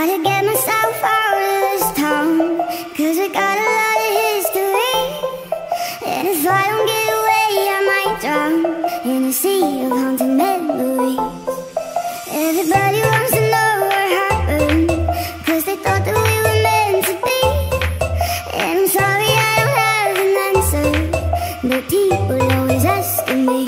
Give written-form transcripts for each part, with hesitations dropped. Gotta get myself out of this town, cause I got a lot of history, and if I don't get away I might drown in a sea of haunting memories. Everybody wants to know what happened, cause they thought that we were meant to be. And I'm sorry I don't have an answer, but people always asking me.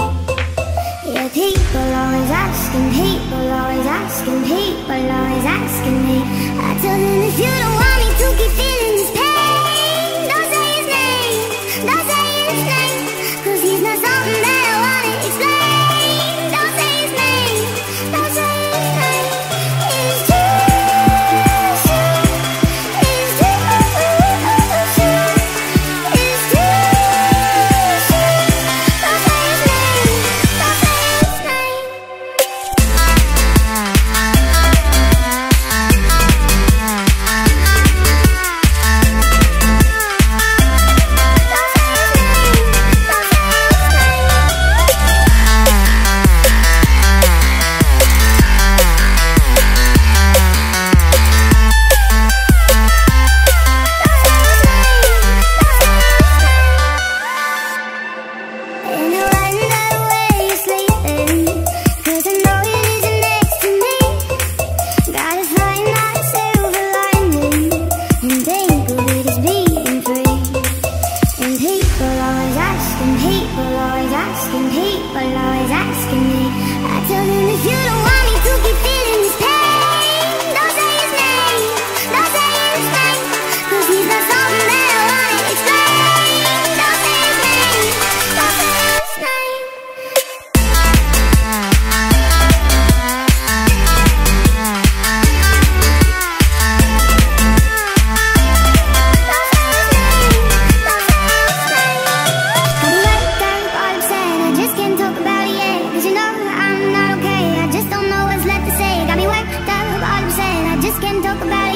Yeah, people always asking, people always asking, people always asking me. I tell them if you don't want me to keep feeling this pain, don't say his name, don't say his name, cause he's not something that I wanna explain. Don't say his name, don't say his name. It's can't talk about it.